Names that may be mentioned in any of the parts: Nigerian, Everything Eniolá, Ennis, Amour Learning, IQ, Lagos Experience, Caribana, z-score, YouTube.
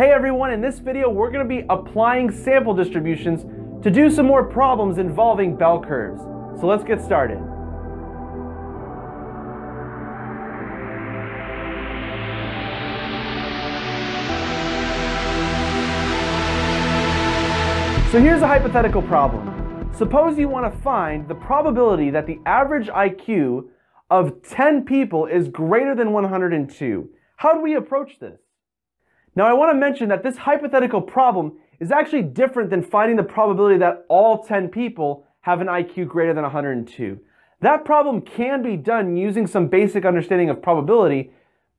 Hey everyone, in this video we're going to be applying sample distributions to do some more problems involving bell curves. So let's get started. So here's a hypothetical problem. Suppose you want to find the probability that the average IQ of 10 people is greater than 102. How do we approach this? Now I want to mention that this hypothetical problem is actually different than finding the probability that all 10 people have an IQ greater than 102. That problem can be done using some basic understanding of probability,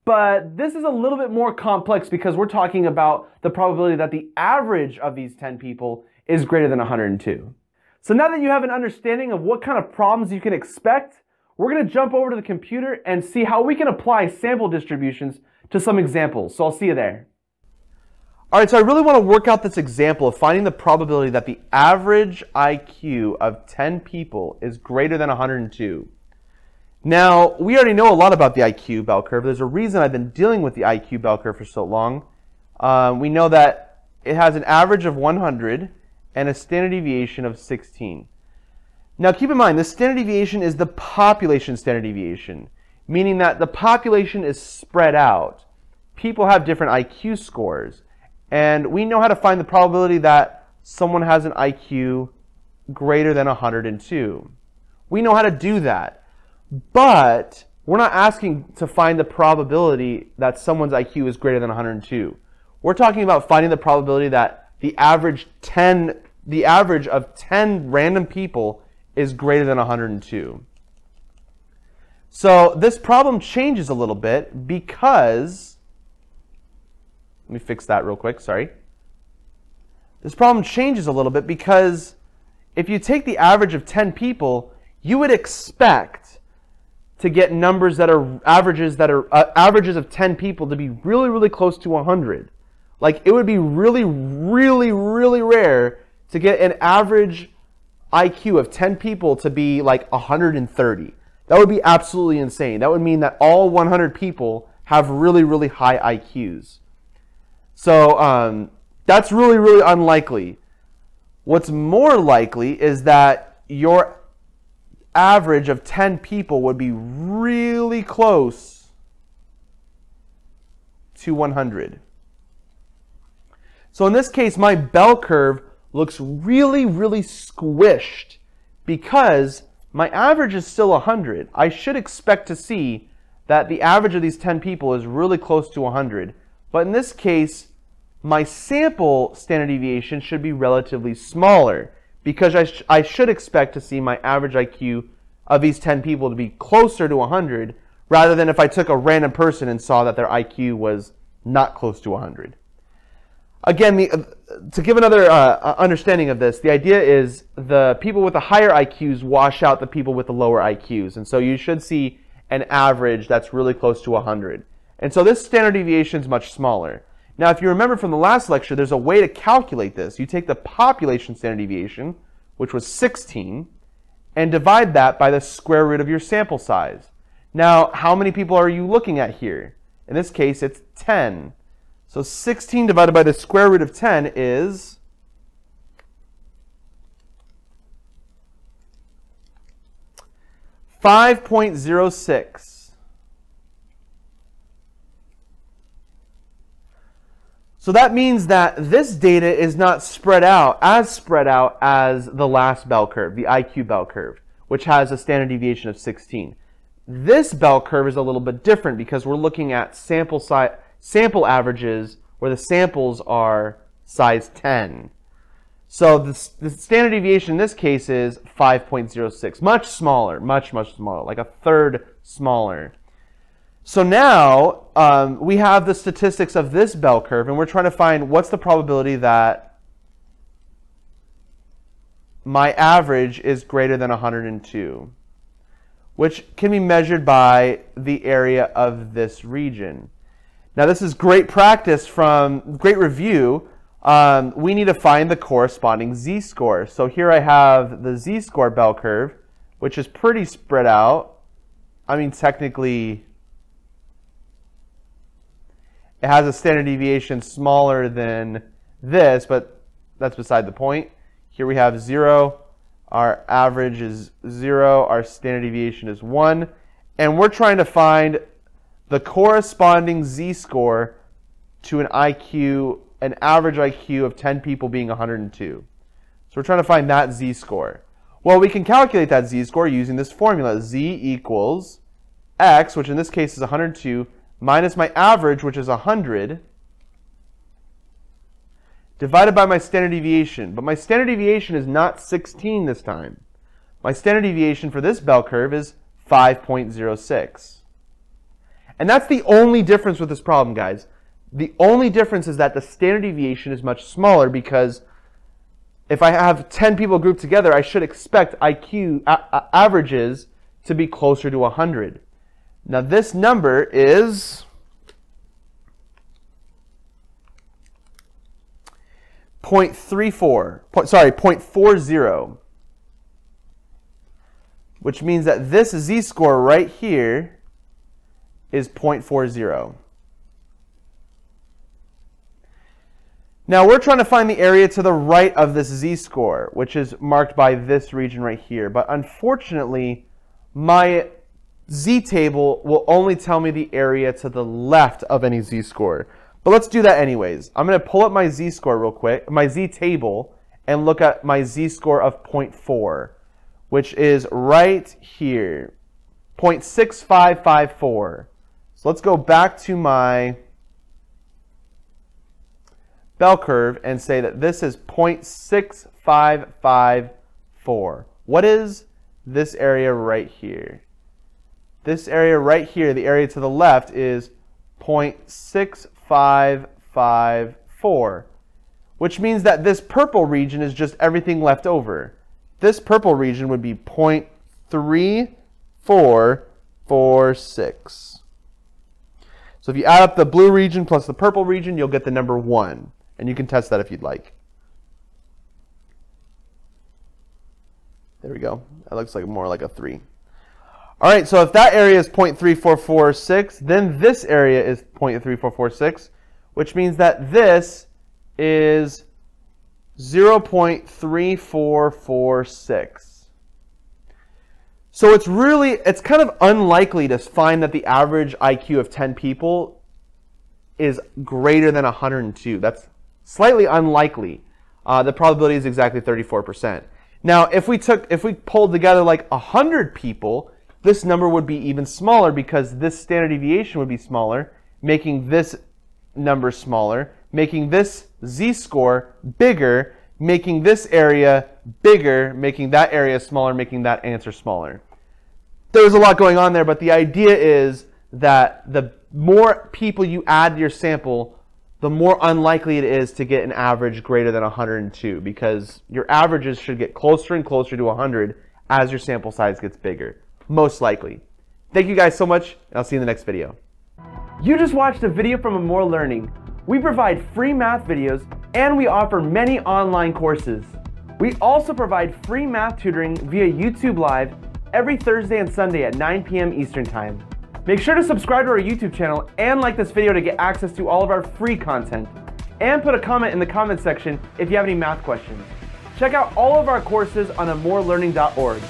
but this is a little bit more complex because we're talking about the probability that the average of these 10 people is greater than 102. So now that you have an understanding of what kind of problems you can expect, we're going to jump over to the computer and see how we can apply sample distributions to some examples. So I'll see you there. Alright, so I really want to work out this example of finding the probability that the average IQ of 10 people is greater than 102. Now, we already know a lot about the IQ bell curve. There's a reason I've been dealing with the IQ bell curve for so long. We know that it has an average of 100 and a standard deviation of 16. Now keep in mind, the standard deviation is the population standard deviation, meaning that the population is spread out. People have different IQ scores. And we know how to find the probability that someone has an IQ greater than 102. We know how to do that, but we're not asking to find the probability that someone's IQ is greater than 102. We're talking about finding the probability that the average of 10 random people is greater than 102. So this problem changes a little bit because This problem changes a little bit because if you take the average of 10 people, you would expect to get numbers that are averages of 10 people to be really, really close to 100. Like, it would be really, really, really rare to get an average IQ of 10 people to be like 130. That would be absolutely insane. That would mean that all 100 people have really, really high IQs. So that's really, really unlikely. What's more likely is that your average of 10 people would be really close to 100. So in this case, my bell curve looks really, really squished because my average is still 100. I should expect to see that the average of these 10 people is really close to 100. But in this case, my sample standard deviation should be relatively smaller because I should expect to see my average IQ of these 10 people to be closer to 100 rather than if I took a random person and saw that their IQ was not close to 100. Again, to give another understanding of this, the idea is the people with the higher IQs wash out the people with the lower IQs, and so you should see an average that's really close to 100. And so this standard deviation is much smaller. Now, if you remember from the last lecture, there's a way to calculate this. You take the population standard deviation, which was 16, and divide that by the square root of your sample size. Now, how many people are you looking at here? In this case, it's 10. So 16 divided by the square root of 10 is 5.06. So that means that this data is not spread out as the last bell curve, the IQ bell curve, which has a standard deviation of 16. This bell curve is a little bit different because we're looking at sample averages where the samples are size 10. So the standard deviation in this case is 5.06, much smaller, much, much smaller, like a third smaller. So now we have the statistics of this bell curve, and we're trying to find what's the probability that my average is greater than 102, which can be measured by the area of this region. Now this is great practice from great review. We need to find the corresponding z-score. So here I have the z-score bell curve, which is pretty spread out. I mean, technically It has a standard deviation smaller than this, but that's beside the point. Here we have 0. Our average is 0. Our standard deviation is 1. And we're trying to find the corresponding z-score to an IQ, an average IQ of 10 people being 102. So we're trying to find that z-score. Well, we can calculate that z-score using this formula. Z equals x, which in this case is 102, minus my average, which is 100, divided by my standard deviation. But my standard deviation is not 16 this time. My standard deviation for this bell curve is 5.06. And that's the only difference with this problem, guys. The only difference is that the standard deviation is much smaller, because if I have 10 people grouped together, I should expect IQ averages to be closer to 100. Now this number is 0.40, which means that this z-score right here is 0.40. Now we're trying to find the area to the right of this z-score, which is marked by this region right here. But unfortunately, my z-table will only tell me the area to the left of any z-score. But let's do that anyways. I'm going to pull up my z-score real quick, my z-table, and look at my z-score of 0.4, which is right here, 0.6554. So let's go back to my bell curve and say that this is 0.6554. What is this area right here? This area right here, the area to the left, is 0.6554, which means that this purple region is just everything left over. This purple region would be 0.3446. So if you add up the blue region plus the purple region, you'll get the number 1. And you can test that if you'd like. There we go. That looks like more like a 3. All right, so if that area is 0.3446, then this area is 0.3446, which means that this is 0.3446. So it's kind of unlikely to find that the average IQ of 10 people is greater than 102. That's slightly unlikely. The probability is exactly 34%. Now, if we pulled together like 100 people, this number would be even smaller, because this standard deviation would be smaller, making this number smaller, making this z-score bigger, making this area bigger, making that area smaller, making that answer smaller. There's a lot going on there, but the idea is that the more people you add to your sample, the more unlikely it is to get an average greater than 102, because your averages should get closer and closer to 100 as your sample size gets bigger, most likely. Thank you guys so much, and I'll see you in the next video. You just watched a video from Amour Learning. We provide free math videos, and we offer many online courses. We also provide free math tutoring via YouTube Live every Thursday and Sunday at 9 p.m. Eastern Time. Make sure to subscribe to our YouTube channel and like this video to get access to all of our free content. And put a comment in the comment section if you have any math questions. Check out all of our courses on amourlearning.org.